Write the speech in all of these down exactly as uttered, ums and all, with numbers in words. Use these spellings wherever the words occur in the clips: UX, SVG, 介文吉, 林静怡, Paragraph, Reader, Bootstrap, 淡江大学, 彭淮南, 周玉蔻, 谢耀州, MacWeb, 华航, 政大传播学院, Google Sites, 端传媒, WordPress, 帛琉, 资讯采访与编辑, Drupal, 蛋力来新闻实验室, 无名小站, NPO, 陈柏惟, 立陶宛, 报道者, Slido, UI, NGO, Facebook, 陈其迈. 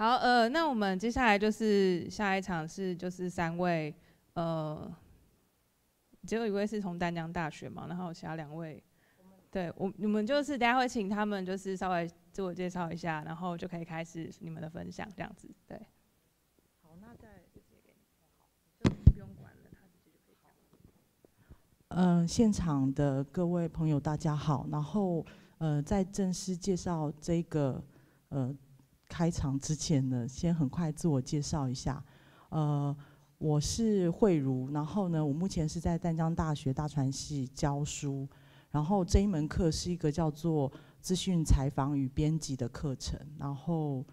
好，呃，那我们接下来就是下一场是就是三位，呃，只有一位是从丹江大学嘛，然后其他两位，对我你们就是大家会请他们就是稍微自我介绍一下，然后就可以开始你们的分享这样子，对。好，那再直接给你，就不用管了，他直接就可以讲。嗯、呃，现场的各位朋友大家好，然后呃，在正式介绍这个呃。 开场之前呢，先很快自我介绍一下。呃，我是慧茹，然后呢，我目前是在淡江大学大传系教书，然后这一门课是一个叫做资讯采访与编辑的课程。然后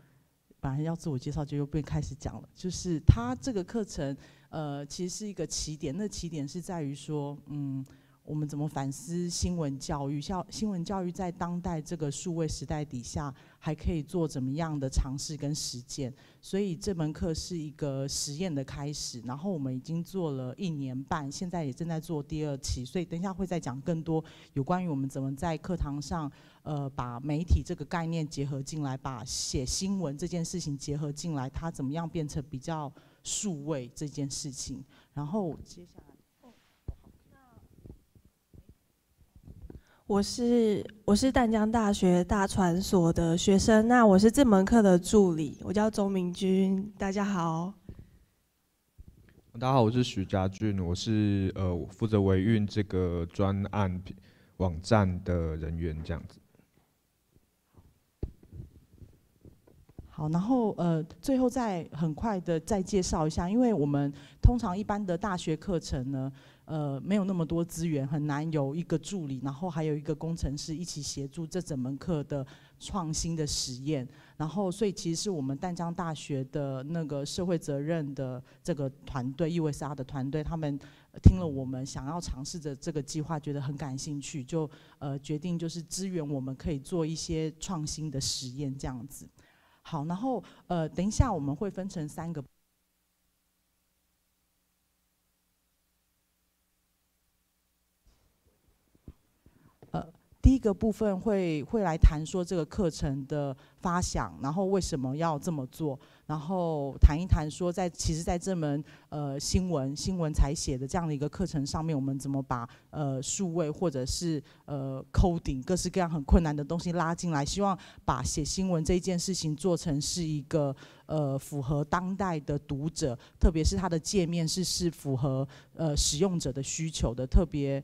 本来要自我介绍，就又被开始讲了。就是它这个课程，呃，其实是一个起点。那起点是在于说，嗯，我们怎么反思新闻教育？像新闻教育在当代这个数位时代底下。 还可以做怎么样的尝试跟实践，所以这门课是一个实验的开始。然后我们已经做了一年半，现在也正在做第二期，所以等一下会再讲更多有关于我们怎么在课堂上，呃，把媒体这个概念结合进来，把写新闻这件事情结合进来，它怎么样变成比较数位这件事情。然后接下来。 我是我是淡江大学大传所的学生，那我是这门课的助理，我叫周明君，大家好。大家好，我是许家俊，我是呃我负责维运这个专案网站的人员这样子。好，然后呃最后再很快的再介绍一下，因为我们通常一般的大学课程呢。 呃，没有那么多资源，很难有一个助理，然后还有一个工程师一起协助这整门课的创新的实验。然后，所以其实是我们淡江大学的那个社会责任的这个团队 U S R 的团队，他们听了我们想要尝试的这个计划，觉得很感兴趣，就呃决定就是支援我们可以做一些创新的实验这样子。好，然后呃，等一下我们会分成三个。 第一个部分会会来谈说这个课程的发想，然后为什么要这么做，然后谈一谈说在其实在这门呃新闻新闻采写的这样的一个课程上面，我们怎么把呃数位或者是呃 coding 各式各样很困难的东西拉进来，希望把写新闻这件事情做成是一个呃符合当代的读者，特别是它的界面是是符合呃使用者的需求的，特别。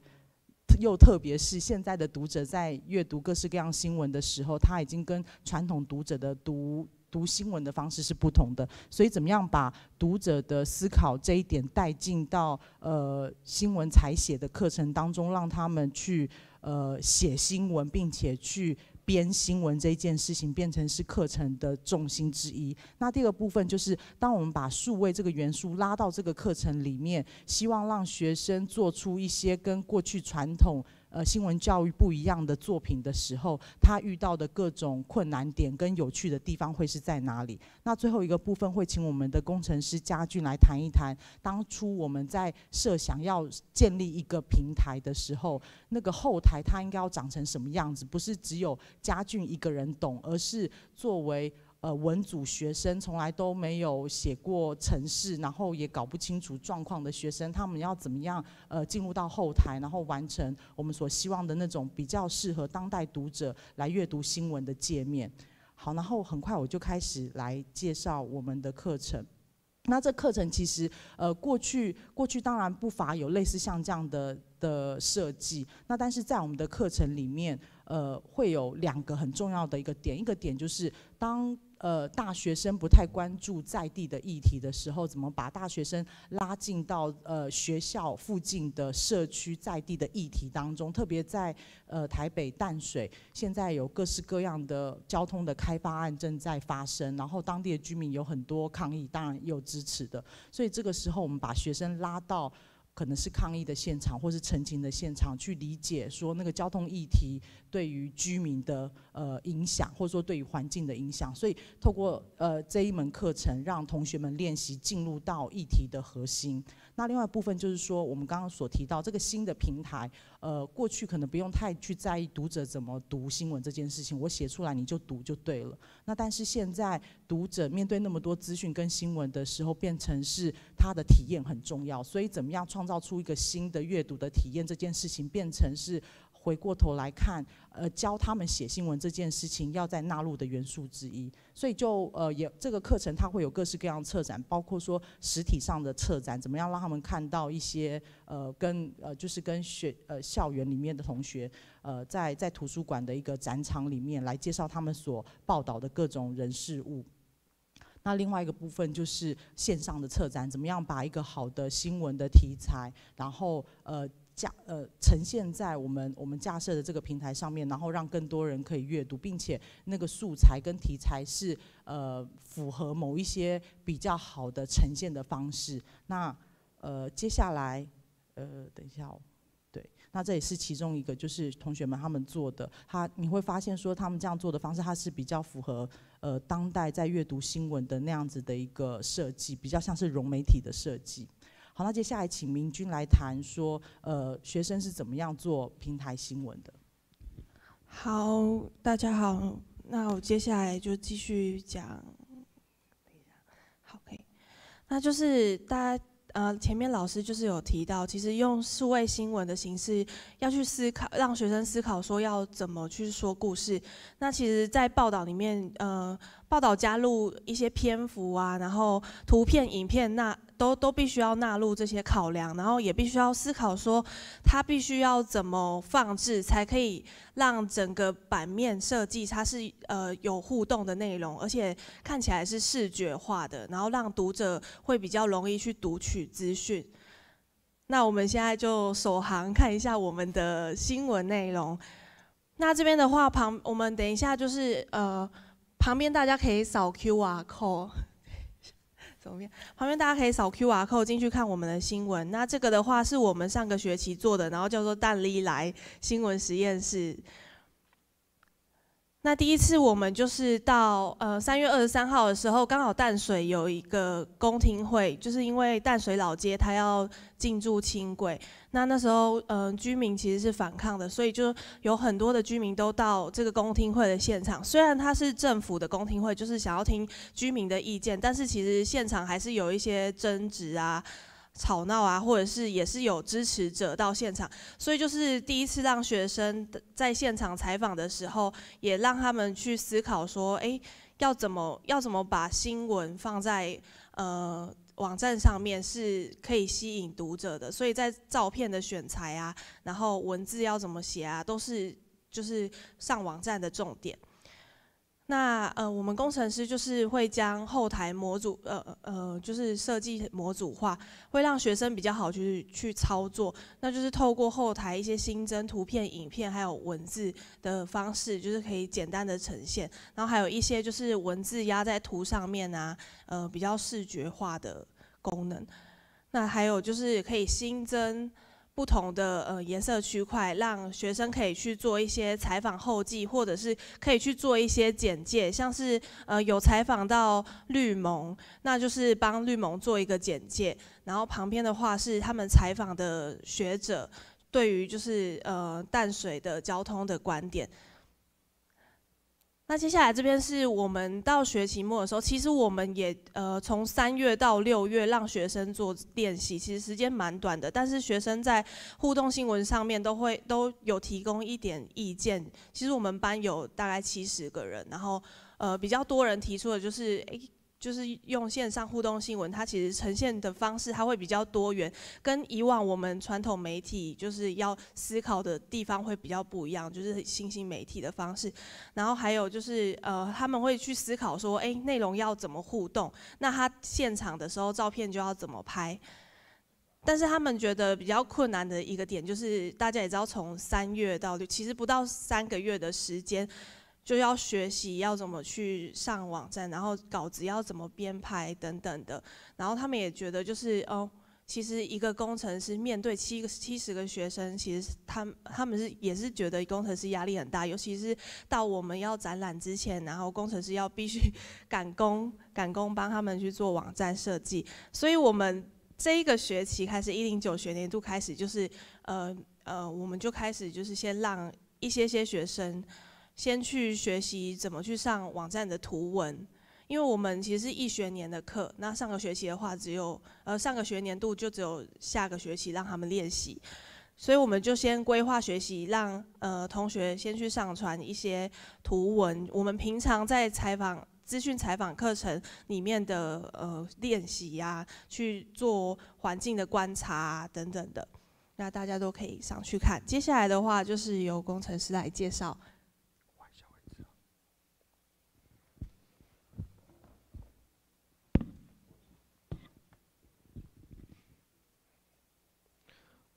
又特别是现在的读者在阅读各式各样新闻的时候，他已经跟传统读者的读读新闻的方式是不同的，所以怎么样把读者的思考这一点带进到呃新闻采写的课程当中，让他们去呃写新闻，并且去。 编新闻这件事情变成是课程的重心之一。那第二个部分就是，当我们把数位这个元素拉到这个课程里面，希望让学生做出一些跟过去传统呃新闻教育不一样的作品的时候，他遇到的各种困难点跟有趣的地方会是在哪里？那最后一个部分会请我们的工程师家俊来谈一谈，当初我们在设想要建立一个平台的时候，那个后台它应该要长成什么样子？不是只有 家俊一个人懂，而是作为呃文组学生，从来都没有写过程式，然后也搞不清楚状况的学生，他们要怎么样呃进入到后台，然后完成我们所希望的那种比较适合当代读者来阅读新闻的界面。好，然后很快我就开始来介绍我们的课程。 那这课程其实，呃，过去过去当然不乏有类似像这样的的设计。那但是在我们的课程里面，呃，会有两个很重要的一个点，一个点就是当呃大学生不太关注在地的议题的时候，怎么把大学生拉进到呃学校附近的社区在地的议题当中？特别在呃台北淡水，现在有各式各样的交通的开发案正在发生，然后当地的居民有很多抗议，当然也有支持的。所以这个时候，我们把学生拉到。 可能是抗议的现场，或是陈情的现场，去理解说那个交通议题对于居民的呃影响，或者说对于环境的影响。所以透过呃这一门课程，让同学们练习进入到议题的核心。那另外一部分就是说，我们刚刚所提到这个新的平台，呃，过去可能不用太去在意读者怎么读新闻这件事情，我写出来你就读就对了。那但是现在读者面对那么多资讯跟新闻的时候，变成是他的体验很重要。所以怎么样创造出一个新的阅读的体验这件事情，变成是回过头来看，呃，教他们写新闻这件事情要再纳入的元素之一。所以就呃也这个课程它会有各式各样的策展，包括说实体上的策展，怎么样让他们看到一些呃跟呃就是跟学呃校园里面的同学呃在在图书馆的一个展场里面来介绍他们所报道的各种人事物。那另外一个部分就是线上的策展，怎么样把一个好的新闻的题材，然后呃。架呃呈现在我们我们架设的这个平台上面，然后让更多人可以阅读，并且那个素材跟题材是呃符合某一些比较好的呈现的方式。那呃接下来呃等一下哦，对，那这也是其中一个，就是同学们他们做的，他你会发现说他们这样做的方式，它是比较符合呃当代在阅读新闻的那样子的一个设计，比较像是融媒体的设计。好，那接下来请明君来谈说，呃，学生是怎么样做平台新闻的。好，大家好，那我接下来就继续讲。好，可以。那就是大家呃，前面老师就是有提到，其实用数位新闻的形式要去思考，让学生思考说要怎么去说故事。那其实，在报道里面，呃，报道加入一些篇幅啊，然后图片、影片那。都都必须要纳入这些考量，然后也必须要思考说，它必须要怎么放置才可以让整个版面设计它是呃有互动的内容，而且看起来是视觉化的，然后让读者会比较容易去读取资讯。那我们现在就首航看一下我们的新闻内容。那这边的话，旁我们等一下就是呃旁边大家可以扫 Q R code。旁边大家可以扫 Q R code 进去看我们的新闻。那这个的话是我们上个学期做的，然后叫做蛋力来新闻实验室。那第一次我们就是到呃三月二十三号的时候，刚好淡水有一个公听会，就是因为淡水老街它要进驻轻轨，那那时候嗯、呃、居民其实是反抗的，所以就有很多的居民都到这个公听会的现场。虽然它是政府的公听会，就是想要听居民的意见，但是其实现场还是有一些争执啊。吵闹啊，或者是也是有支持者到现场，所以就是第一次让学生在现场采访的时候，也让他们去思考说，哎，要怎么要怎么把新闻放在呃网站上面是可以吸引读者的，所以在照片的选材啊，然后文字要怎么写啊，都是就是上网站的重点。那呃，我们工程师就是会将后台模组，呃呃，就是设计模组化，会让学生比较好去去操作。那就是透过后台一些新增图片、影片还有文字的方式，就是可以简单的呈现。然后还有一些就是文字压在图上面啊，呃，比较视觉化的功能。那还有就是可以新增不同的呃颜色区块，让学生可以去做一些采访后记，或者是可以去做一些简介，像是呃有采访到绿盟，那就是帮绿盟做一个简介，然后旁边的话是他们采访的学者对于就是呃淡水的交通的观点。那接下来这边是我们到学期末的时候，其实我们也呃从三月到六月让学生做练习，其实时间蛮短的，但是学生在互动新闻上面都会都有提供一点意见。其实我们班有大概七十个人，然后呃比较多人提出的就是诶。就是用线上互动新闻，它其实呈现的方式它会比较多元，跟以往我们传统媒体就是要思考的地方会比较不一样，就是新兴媒体的方式。然后还有就是呃，他们会去思考说，哎，内容要怎么互动？那他现场的时候照片就要怎么拍？但是他们觉得比较困难的一个点就是，大家也知道，从三月到六，其实不到三个月的时间。就要学习要怎么去上网站，然后稿子要怎么编排等等的。然后他们也觉得就是哦，其实一个工程师面对七个七十个学生，其实他们他们是也是觉得工程师压力很大，尤其是到我们要展览之前，然后工程师要必须赶工赶工帮他们去做网站设计，所以我们这一个学期开始，一零九学年度开始就是呃呃，我们就开始就是先让一些些学生先去学习怎么去上网站的图文。 因为我们其实是一学年的课，那上个学期的话，只有呃上个学年度就只有下个学期让他们练习，所以我们就先规划学习，让呃同学先去上传一些图文。我们平常在采访资讯采访课程里面的呃练习啊，去做环境的观察啊等等的，那大家都可以上去看。接下来的话，就是由工程师来介绍。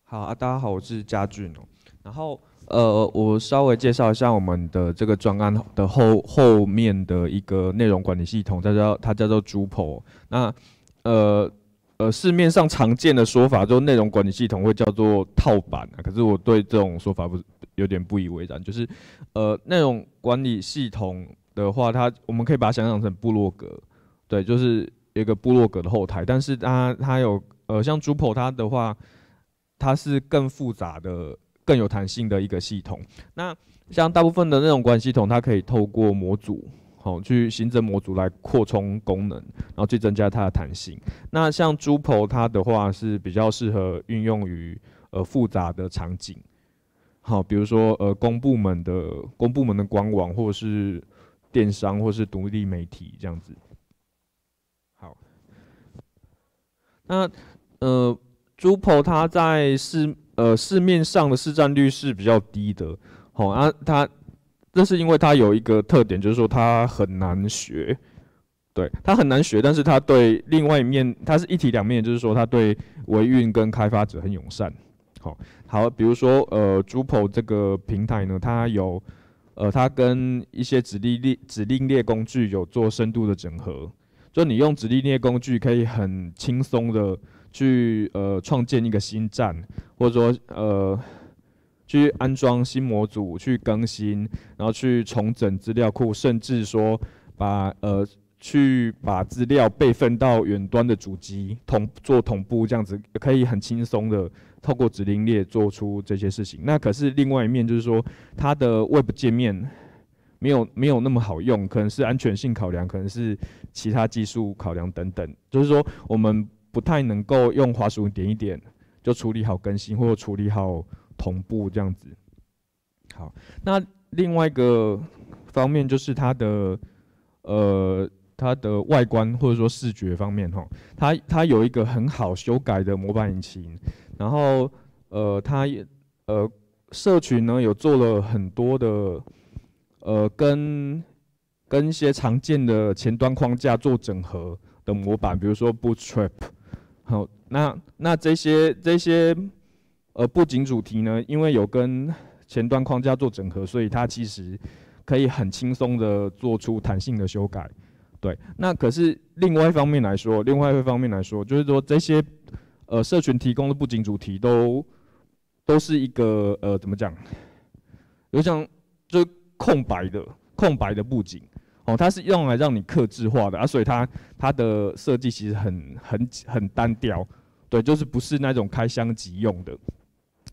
好啊，大家好，我是嘉俊哦。然后呃，我稍微介绍一下我们的这个专案的后后面的一个内容管理系统，它叫它叫做 Drupal。那呃呃，市面上常见的说法，就内容管理系统会叫做套版啊。可是我对这种说法不有点不以为然，就是呃，内容管理系统的话，它我们可以把它想象成部落格，对，就是一个部落格的后台。但是它它有呃，像 Drupal 它的话。 它是更复杂的、更有弹性的一个系统。那像大部分的那种管理系统，它可以透过模组，好、哦、去行政模组来扩充功能，然后去增加它的弹性。那像 Drupal 它的话是比较适合运用于呃复杂的场景，好、哦，比如说呃公部门的公部门的官网，或是电商，或是独立媒体这样子。好，那呃。 Drupal 它在市呃市面上的市占率是比较低的，好、哦、啊，它这是因为它有一个特点，就是说它很难学，对，它很难学，但是它对另外一面，它是一体两面，就是说它对维运跟开发者很友善，好、哦，好，比如说呃 Drupal 这个平台呢，它有呃它跟一些指令列指令列工具有做深度的整合，就你用指令列工具可以很轻松的。 去呃创建一个新站，或者说呃去安装新模组，去更新，然后去重整资料库，甚至说把呃去把资料备份到远端的主机同做同步，这样子可以很轻松的透过指令列做出这些事情。那可是另外一面就是说，它的 Web 界面没有没有那么好用，可能是安全性考量，可能是其他技术考量等等，就是说我们。 不太能够用滑鼠点一点就处理好更新或处理好同步这样子。好，那另外一个方面就是它的呃它的外观或者说视觉方面哈，它它有一个很好修改的模板引擎，然后呃它呃社群呢有做了很多的呃跟跟一些常见的前端框架做整合的模板，比如说 Bootstrap。 好，那那这些这些呃布景主题呢，因为有跟前端框架做整合，所以它其实可以很轻松的做出弹性的修改。对，那可是另外一方面来说，另外一方面来说，就是说这些呃社群提供的布景主题都都是一个呃怎么讲，有像就是空白的空白的布景。 哦，它是用来让你客制化的啊，所以它它的设计其实很很很单调，对，就是不是那种开箱即用的，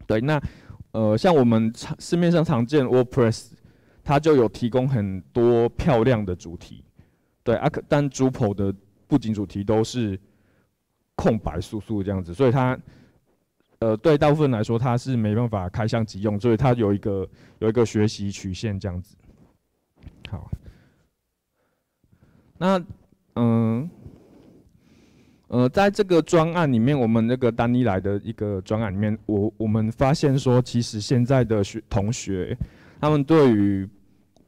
对。那呃，像我们市面上常见 WordPress， 它就有提供很多漂亮的主题，对啊，但 Drupal 的布景主题都是空白素素这样子，所以它呃对大部分来说它是没办法开箱即用，所以它有一个有一个学习曲线这样子，好。 那，嗯、呃，呃，在这个专案里面，我们那个丹妮来的一个专案里面，我我们发现说，其实现在的学同学，他们对于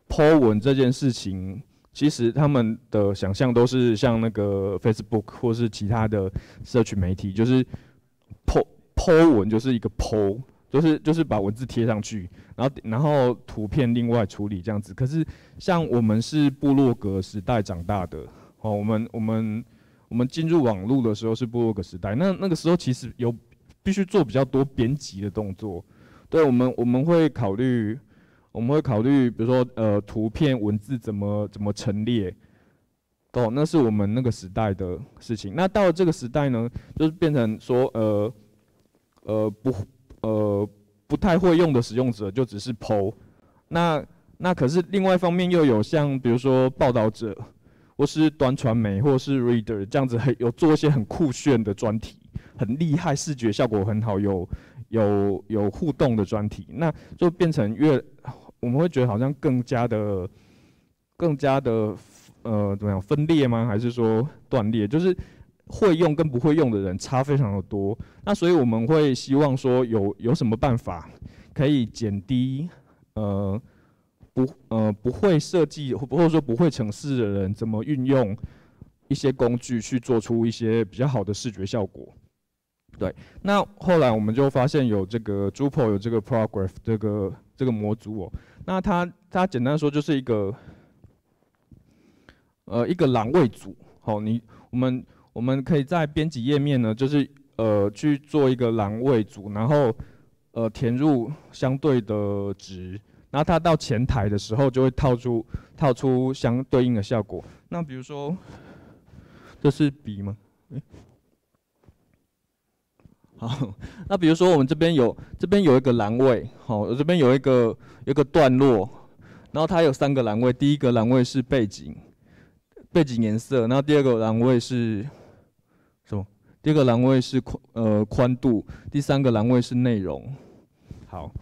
po 文这件事情，其实他们的想象都是像那个 Facebook 或是其他的社群媒体，就是 po po 文就是一个 po， 就是就是把文字贴上去，然后然后图片另外处理这样子。可是。 像我们是部落格时代长大的哦，我们我们我们进入网络的时候是部落格时代，那那个时候其实有必须做比较多编辑的动作。对，我们我们会考虑，我们会考虑，比如说呃图片、文字怎么怎么陈列，哦，那是我们那个时代的事情。那到了这个时代呢，就是变成说呃呃不呃不太会用的使用者就只是 P O。那那可是另外一方面又有像比如说报道者，或是端传媒，或是 Reader 这样子很有做一些很酷炫的专题，很厉害，视觉效果很好，有有有互动的专题，那就变成越我们会觉得好像更加的更加的呃怎么样分裂吗？还是说断裂？就是会用跟不会用的人差非常的多。那所以我们会希望说有有什么办法可以减低呃。不，呃，不会设计或者说不会程式的人，怎么运用一些工具去做出一些比较好的视觉效果？对，那后来我们就发现有这个 Drupal 有这个 Paragraph 这个这个模组哦，那它它简单说就是一个，呃，一个栏位组。好，你我们我们可以在编辑页面呢，就是呃去做一个栏位组，然后呃填入相对的值。然后它到前台的时候，就会套出套出相对应的效果。那比如说，这是笔吗？欸、好，那比如说我们这边有这边有一个栏位，好，我这边有一个有一个段落，然后它有三个栏位。第一个栏位是背景，背景颜色。然后第二个栏位是什么？第二个栏位是宽呃宽度。第三个栏位是内容。好，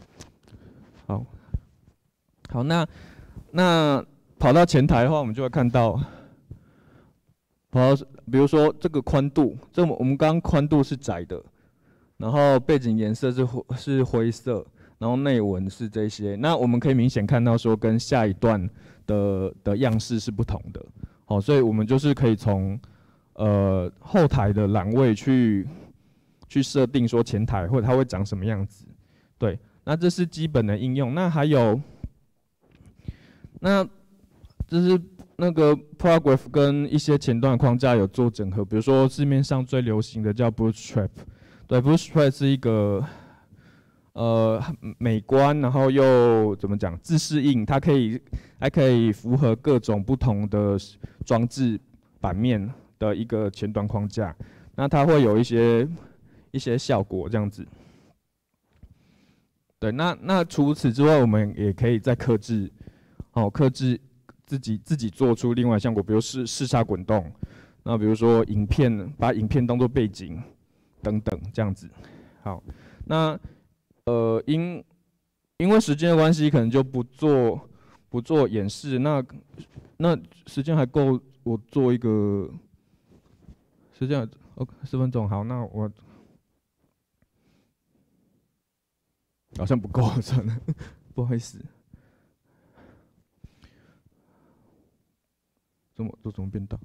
好。好，那那跑到前台的话，我们就会看到，跑到比如说这个宽度，这我们刚刚宽度是窄的，然后背景颜色是是灰色，然后内文是这些。那我们可以明显看到说，跟下一段的的样式是不同的。好，所以我们就是可以从呃后台的栏位去去设定说前台或者它会长什么样子。对，那这是基本的应用。那还有。那这是那个 Paragraph 跟一些前端框架有做整合，比如说市面上最流行的叫 Bootstrap， 对 ，Bootstrap 是一个呃美观，然后又怎么讲自适应，它可以还可以符合各种不同的装置版面的一个前端框架，那它会有一些一些效果这样子。对，那那除此之外，我们也可以再客制。好，克制自己自己做出另外效果，比如视视差滚动，那比如说影片，把影片当做背景等等这样子。好，那呃因因为时间的关系，可能就不做不做演示。那那时间还够我做一个时间 ，OK， 十分钟。好，那我好像不够，真的不好意思。怎么都怎么变大？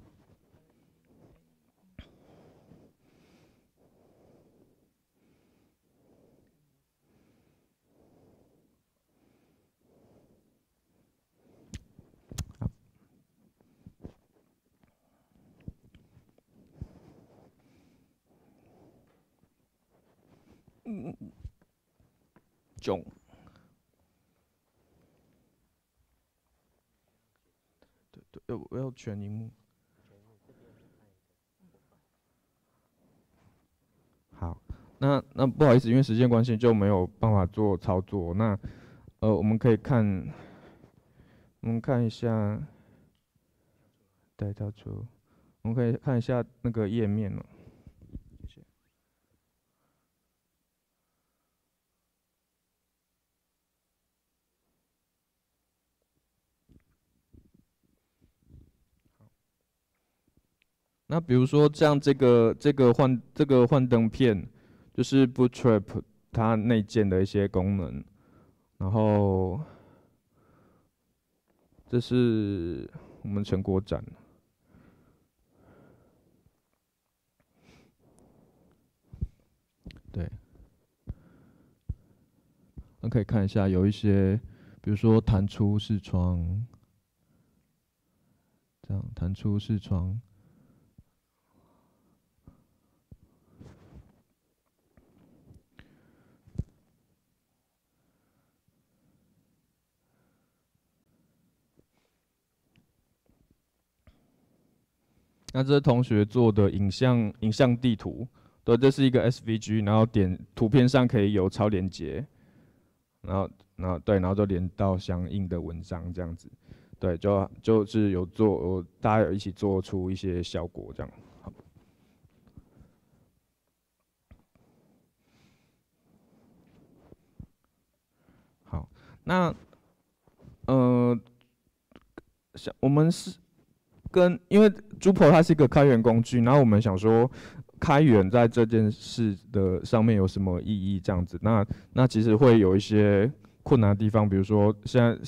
嗯，囧。要我要全屏幕。好，那那不好意思，因为时间关系就没有办法做操作。那呃，我们可以看，我们看一下，带到出，我们可以看一下那个页面了。谢谢。那比如说像这个这个幻这个幻灯片，就是 Bootstrap 它内建的一些功能，然后这是我们成果展。对，那可以看一下有一些，比如说弹出视窗，这样弹出视窗。那这是同学做的影像影像地图，对，这是一个 S V G， 然后点图片上可以有超连接，然后然后对，然后就连到相应的文章这样子，对，就就是有做，大家有一起做出一些效果这样。 那，呃，想我们是跟，因为 Drupal 它是一个开源工具，然后我们想说，开源在这件事的上面有什么意义？这样子，那那其实会有一些困难的地方，比如说现在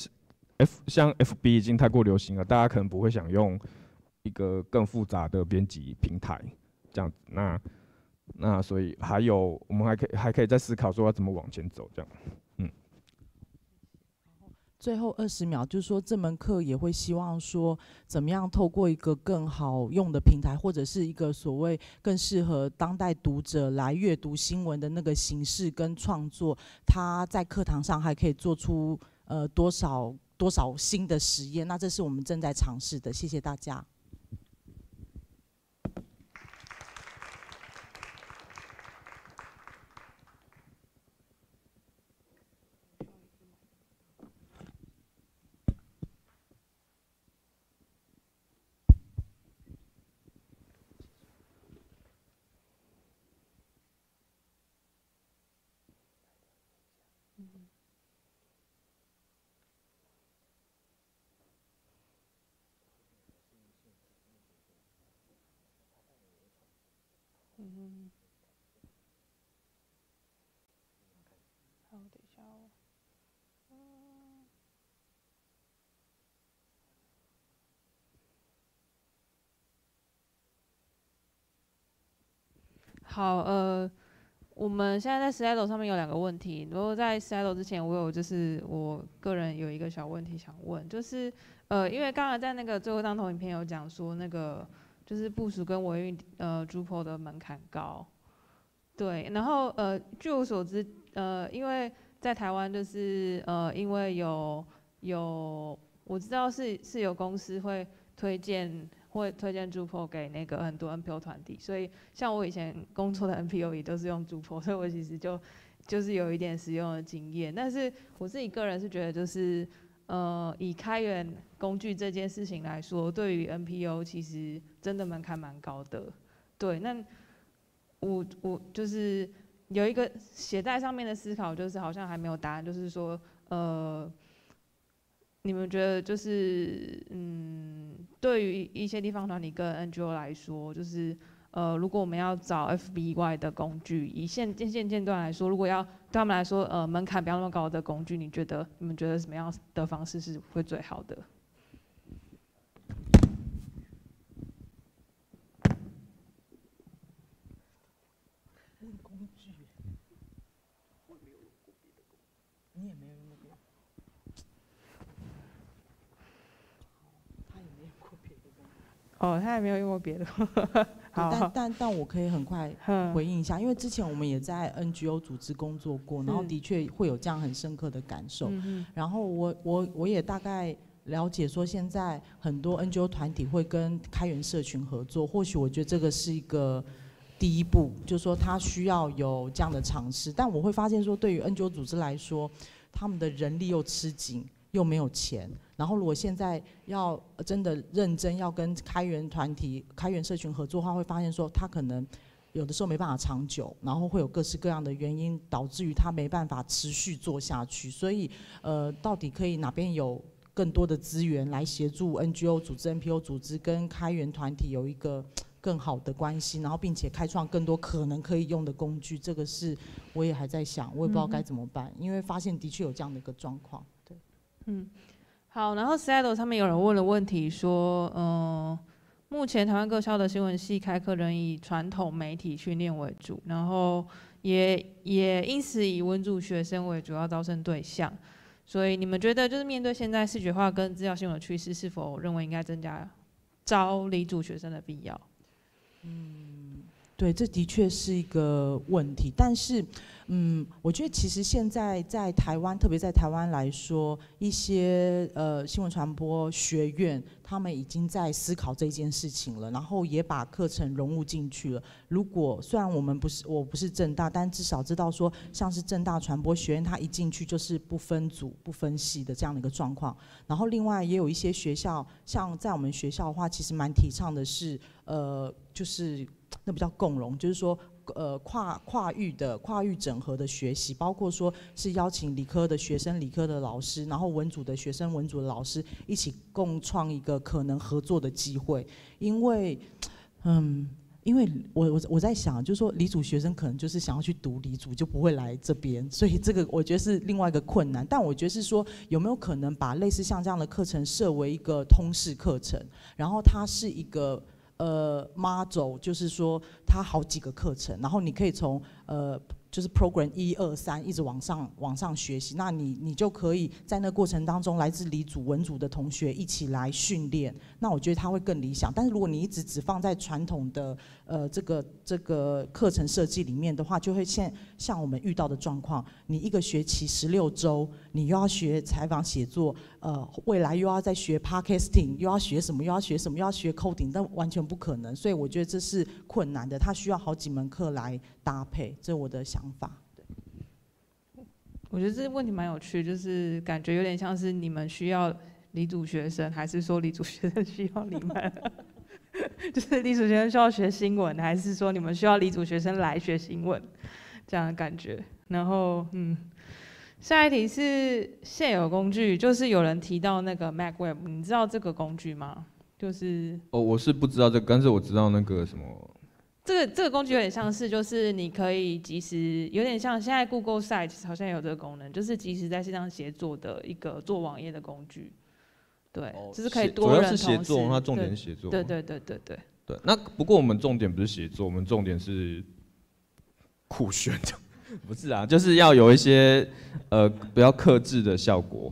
F 像 F B 已经太过流行了，大家可能不会想用一个更复杂的编辑平台这样子。那那所以还有我们还可以还可以再思考说要怎么往前走这样，嗯。 最后二十秒，就是说这门课也会希望说，怎么样透过一个更好用的平台，或者是一个所谓更适合当代读者来阅读新闻的那个形式跟创作，它在课堂上还可以做出呃多少多少新的实验。那这是我们正在尝试的，谢谢大家。好，呃，我们现在在 Slido 上面有两个问题。如果在 Slido 之前，我有就是我个人有一个小问题想问，就是呃，因为刚才在那个最后一张投影片有讲说，那个就是部署跟维运呃 Drupal 的门槛高，对。然后呃，据我所知，呃，因为在台湾就是呃，因为有有我知道是是有公司会推荐。 会推荐 Drupal 给那个很多 N P O 团体，所以像我以前工作的 N P O 也都是用 Drupal， 所以我其实就就是有一点使用的经验。但是我自己个人是觉得，就是呃，以开源工具这件事情来说，对于 N P O 其实真的门槛蛮高的。对，那我我就是有一个写在上面的思考，就是好像还没有答案，就是说呃。 你们觉得就是嗯，对于一些地方团体跟 N G O 来说，就是呃，如果我们要找 F B 以外的工具，以现现阶段来说，如果要对他们来说呃门槛不要那么高的工具，你觉得你们觉得什么样的方式是会最好的？问工具，你也没有。 哦，他也没有用过别的。但但但我可以很快回应一下，因为之前我们也在 N G O 组织工作过，然后的确会有这样很深刻的感受。嗯、然后我我我也大概了解说，现在很多 N G O 团体会跟开源社群合作，或许我觉得这个是一个第一步，就是说他需要有这样的尝试。但我会发现说，对于 N G O 组织来说，他们的人力又吃紧，又没有钱。 然后，如果现在要真的认真要跟开源团体、开源社群合作的话，会发现说他可能有的时候没办法长久，然后会有各式各样的原因导致于他没办法持续做下去。所以，呃，到底可以哪边有更多的资源来协助 N G O 组织、N P O 组织跟开源团体有一个更好的关系，然后并且开创更多可能可以用的工具，这个是我也还在想，我也不知道该怎么办，因为发现的确有这样的一个状况。对，嗯。 好，然后 Slido 上面有人问了问题，说，嗯、呃，目前台湾各校的新闻系开课仍以传统媒体训练为主，然后也也因此以文组学生为主要招生对象，所以你们觉得就是面对现在视觉化跟资料新闻趋势，是否认为应该增加招理组学生的必要？嗯，对，这的确是一个问题。但是，嗯，我觉得其实现在在台湾，特别在台湾来说，一些呃新闻传播学院，他们已经在思考这件事情了，然后也把课程融入进去了。如果虽然我们不是我不是政大，但至少知道说，像是政大传播学院，它一进去就是不分组、不分系的这样的一个状况。然后另外也有一些学校，像在我们学校的话，其实蛮提倡的是，呃，就是。 那比较共融，就是说，呃，跨跨域的、跨域整合的学习，包括说是邀请理科的学生、理科的老师，然后文组的学生、文组的老师一起共创一个可能合作的机会。因为，嗯，因为我我我在想，就是说理组学生可能就是想要去读理组，就不会来这边，所以这个我觉得是另外一个困难。但我觉得是说，有没有可能把类似像这样的课程设为一个通识课程，然后它是一个。 呃 ，model 就是说它好几个课程，然后你可以从呃就是 program 一二三一直往上往上学习，那你你就可以在那过程当中，来自理组文组的同学一起来训练，那我觉得它会更理想。但是如果你一直只放在传统的呃这个这个课程设计里面的话，就会现像我们遇到的状况，你一个学期十六周，你又要学采访写作。 呃，未来又要再学 podcasting， 又要学什么，又要学什么，又要学 coding， 但完全不可能，所以我觉得这是困难的，它需要好几门课来搭配，这是我的想法。对，我觉得这个问题蛮有趣，就是感觉有点像是你们需要理组学生，还是说理组学生需要你们？就是理组学生需要学新闻，还是说你们需要理组学生来学新闻？这样的感觉。然后，嗯。 下一题是现有工具，就是有人提到那个 MacWeb， 你知道这个工具吗？就是哦，我是不知道这个，但是我知道那个什么。这个这个工具有点像是，就是你可以即时，有点像现在 Google Sites 好像有这个功能，就是即时在线上协作的一个做网页的工具。对，哦、就是可以多人同时。主要是协作，它重点是协作。对对对对对。对，那不过我们重点不是协作，我们重点是酷炫的。 不是啊，就是要有一些呃比较克制的效果。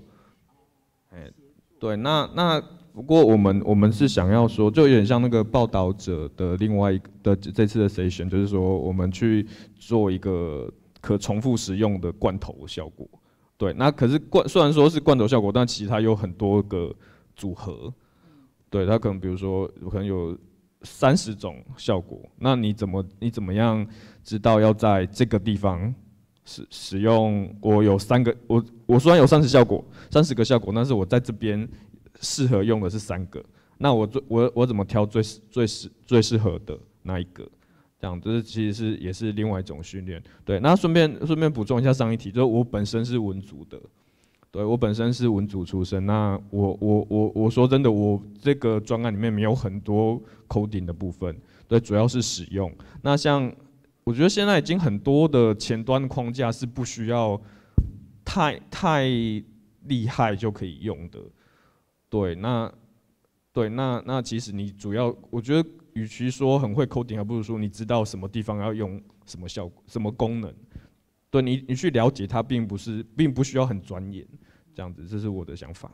哎、欸，对，那那不过我们我们是想要说，就有点像那个报道者的另外一个的这次的 session， 就是说我们去做一个可重复使用的罐头效果。对，那可是罐虽然说是罐头效果，但其实它有很多个组合。对，它可能比如说可能有。 三十种效果，那你怎么你怎么样知道要在这个地方使使用？我有三个，我我虽然有三十效果，三十个效果，但是我在这边适合用的是三个。那我最我我怎么挑最最适最适合的那一个？这样就是其实是也是另外一种训练。对，那顺便顺便补充一下上一题，就是我本身是文组的。 对，我本身是文组出身，那我我我我说真的，我这个专案里面没有很多 coding 的部分，对，主要是使用。那像我觉得现在已经很多的前端框架是不需要太太厉害就可以用的，对，那对那那其实你主要，我觉得与其说很会 coding， 还不如说你知道什么地方要用什么效果、什么功能，对你你去了解它，并不是并不需要很专业。 这样子，这是我的想法。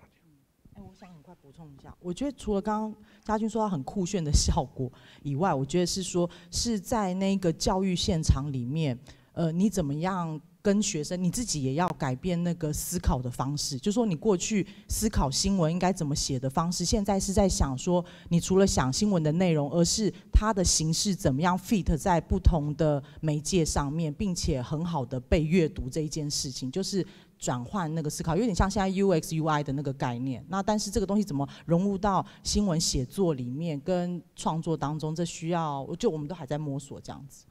哎、欸，我想很快补充一下，我觉得除了刚刚家军说到很酷炫的效果以外，我觉得是说是在那个教育现场里面，呃，你怎么样跟学生，你自己也要改变那个思考的方式。就说你过去思考新闻应该怎么写的方式，现在是在想说，你除了想新闻的内容，而是它的形式怎么样 fit 在不同的媒介上面，并且很好的被阅读这一件事情，就是。 转换那个思考，有点像现在 U X U I 的那个概念。那但是这个东西怎么融入到新闻写作里面跟创作当中，这需要就我们都还在摸索这样子。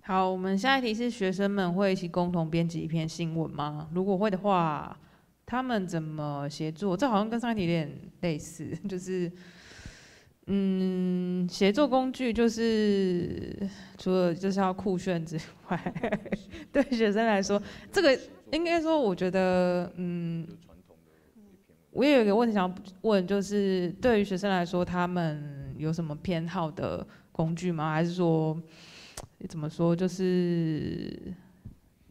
好，我们下一题是学生们会一起共同编辑一篇新闻吗？如果会的话，他们怎么协作？这好像跟上一题有点类似，就是嗯，协作工具就是。 除了就是要酷炫之外，对学生来说，这个应该说，我觉得，嗯，我也有一个问题想问，就是对于学生来说，他们有什么偏好的工具吗？还是说，怎么说，就是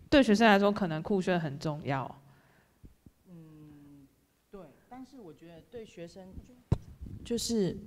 对学生来说，可能酷炫很重要。嗯，对，但是我觉得对学生就是。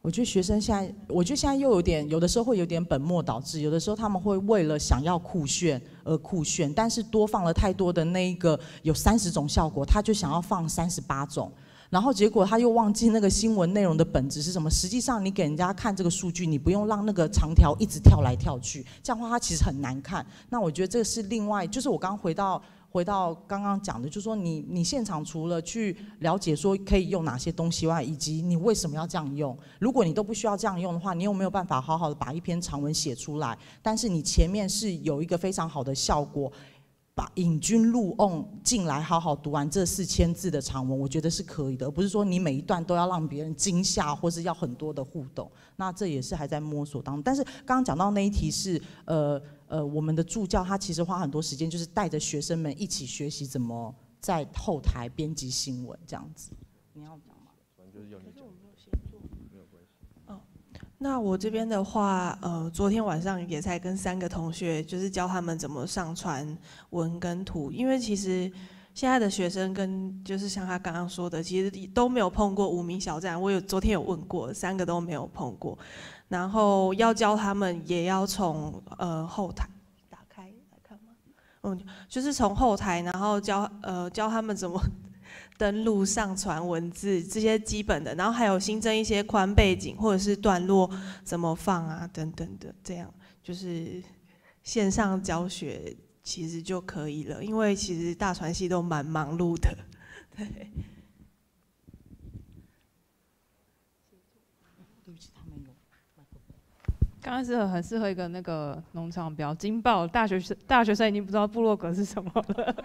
我我觉得学生现在，我觉得现在又有点，有的时候会有点本末倒置，有的时候他们会为了想要酷炫而酷炫，但是多放了太多的那一个有三十种效果，他就想要放三十八种。 然后结果他又忘记那个新闻内容的本质是什么。实际上，你给人家看这个数据，你不用让那个长条一直跳来跳去，这样的话它其实很难看。那我觉得这是另外，就是我刚回到回到刚刚讲的，就是说你你现场除了去了解说可以用哪些东西外，以及你为什么要这样用。如果你都不需要这样用的话，你有没有办法好好的把一篇长文写出来？但是你前面是有一个非常好的效果。 把引君入瓮进来，好好读完这四千字的长文，我觉得是可以的，而不是说你每一段都要让别人惊吓，或是要很多的互动。那这也是还在摸索当中。但是刚刚讲到那一题是，呃呃，我们的助教他其实花很多时间，就是带着学生们一起学习怎么在后台编辑新闻这样子。你要讲吗？反正就是要你讲。没有关系。哦，那我这边的话，呃，昨天晚上也才跟三个同学，就是教他们怎么上传。 文跟图，因为其实现在的学生跟就是像他刚刚说的，其实都没有碰过无名小站。我有昨天有问过，三个都没有碰过。然后要教他们，也要从呃后台打开来看吗？嗯，就是从后台，然后教呃教他们怎么登录、上传文字这些基本的，然后还有新增一些宽背景或者是段落怎么放啊等等的，这样就是线上教学。 其实就可以了，因为其实大传系都蛮忙碌的，对。刚开始很适合一个那个农场标，惊爆大学生，大学生已经不知道部落格是什么了。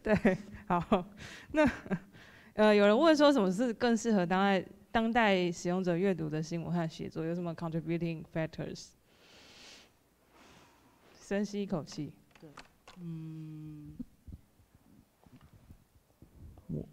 对，好，那呃，有人问说什么是更适合当代当代使用者阅读的新闻和写作，有什么 contributing factors？ 深吸一口气。对，嗯，我，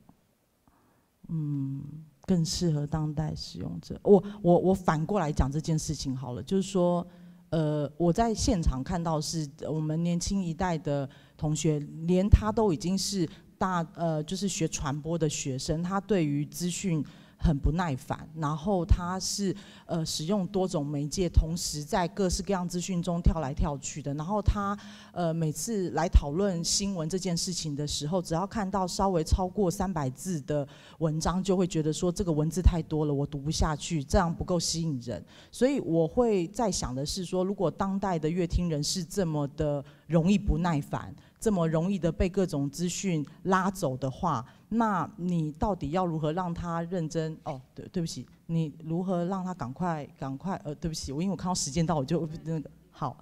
嗯，更适合当代使用者。我我我反过来讲这件事情好了，就是说，呃，我在现场看到是我们年轻一代的同学，连他都已经是大呃，就是学传播的学生，他对于资讯。 很不耐烦，然后他是呃使用多种媒介，同时在各式各样资讯中跳来跳去的。然后他呃每次来讨论新闻这件事情的时候，只要看到稍微超过三百字的文章，就会觉得说这个文字太多了，我读不下去，这样不够吸引人。所以我会在想的是说，如果当代的阅听人是这么的容易不耐烦，这么容易的被各种资讯拉走的话。 那你到底要如何让他认真？哦，对，对不起，你如何让他赶快、赶快？呃，对不起，我因为我看到时间到，我就那个好。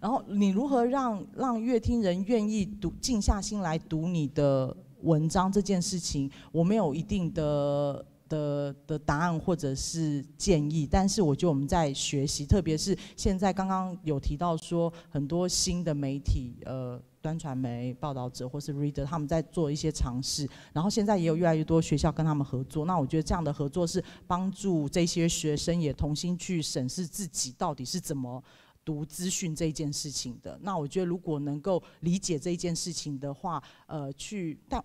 然后你如何让让阅听人愿意读、静下心来读你的文章这件事情，我没有一定的的的答案或者是建议，但是我觉得我们在学习，特别是现在刚刚有提到说很多新的媒体，呃。 端传媒、报道者或是 reader， 他们在做一些尝试，然后现在也有越来越多学校跟他们合作。那我觉得这样的合作是帮助这些学生也重新去审视自己到底是怎么读资讯这一件事情的。那我觉得如果能够理解这一件事情的话，呃，去但。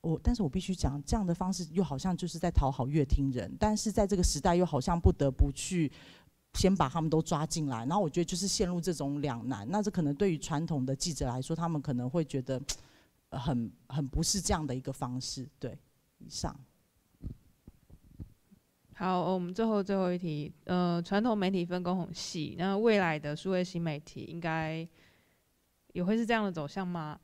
我，但是我必须讲，这样的方式又好像就是在讨好乐听人，但是在这个时代又好像不得不去。 先把他们都抓进来，然后我觉得就是陷入这种两难。那这可能对于传统的记者来说，他们可能会觉得很很不是这样的一个方式。对，以上。好，我们最后最后一题，呃，传统媒体分工很细，那未来的数位新媒体应该也会是这样的走向吗？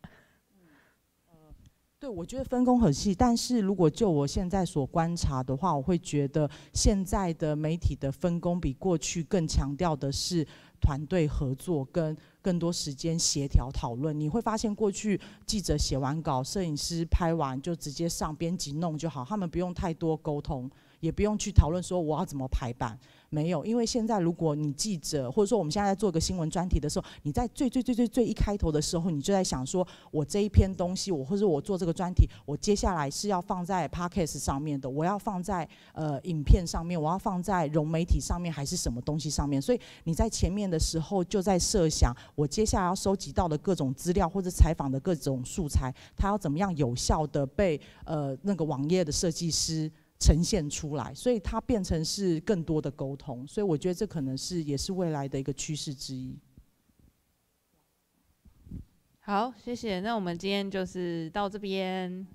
对，我觉得分工很细，但是如果就我现在所观察的话，我会觉得现在的媒体的分工比过去更强调的是团队合作跟更多时间协调讨论。你会发现，过去记者写完稿，摄影师拍完就直接上编辑弄就好，他们不用太多沟通，也不用去讨论说我要怎么排版。 没有，因为现在如果你记者，或者说我们现在在做个新闻专题的时候，你在最最最最最一开头的时候，你就在想说，我这一篇东西，我或者我做这个专题，我接下来是要放在 podcast 上面的，我要放在呃影片上面，我要放在融媒体上面，还是什么东西上面？所以你在前面的时候就在设想，我接下来要收集到的各种资料或者采访的各种素材，它要怎么样有效的被呃那个网页的设计师。呈现出来，所以它变成是更多的沟通，所以我觉得这可能是也是未来的一个趋势之一。好，谢谢。那我们今天就是到这边。